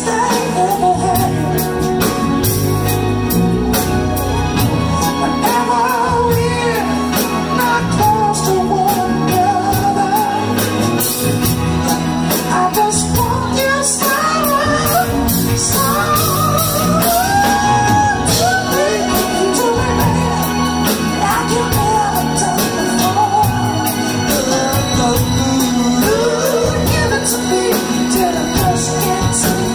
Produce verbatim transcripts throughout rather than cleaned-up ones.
best I ever had. Whenever we're not close to one another, I just want you someone, someone to be, to remain like you've never done before. Ooh, give it to me till the dust gets in.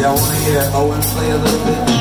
Y'all wanna hear Owen play a little bit?